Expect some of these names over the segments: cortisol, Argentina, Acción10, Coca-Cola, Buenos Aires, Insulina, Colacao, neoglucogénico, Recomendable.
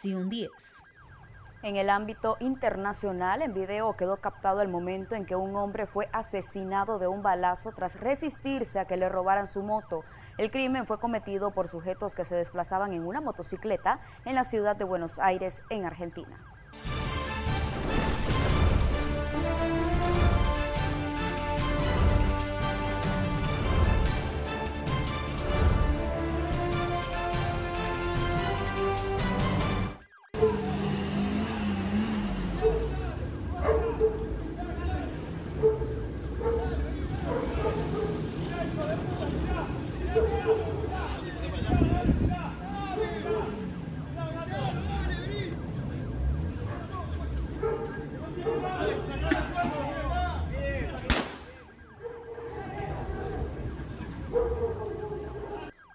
Acción 10. En el ámbito internacional, en video quedó captado el momento en que un hombre fue asesinado de un balazo tras resistirse a que le robaran su moto. El crimen fue cometido por sujetos que se desplazaban en una motocicleta en la ciudad de Buenos Aires, en Argentina.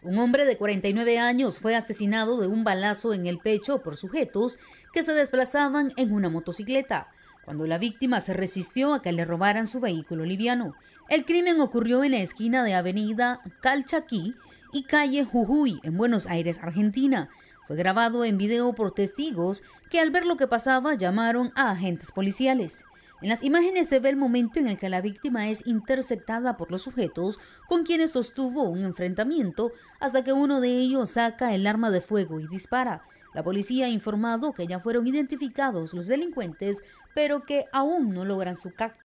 Un hombre de 49 años fue asesinado de un balazo en el pecho por sujetos que se desplazaban en una motocicleta, cuando la víctima se resistió a que le robaran su vehículo liviano. El crimen ocurrió en la esquina de Avenida Calchaquí y Calle Jujuy, en Buenos Aires, Argentina. Fue grabado en video por testigos que al ver lo que pasaba llamaron a agentes policiales. En las imágenes se ve el momento en el que la víctima es interceptada por los sujetos con quienes sostuvo un enfrentamiento hasta que uno de ellos saca el arma de fuego y dispara. La policía ha informado que ya fueron identificados los delincuentes, pero que aún no logran su captura.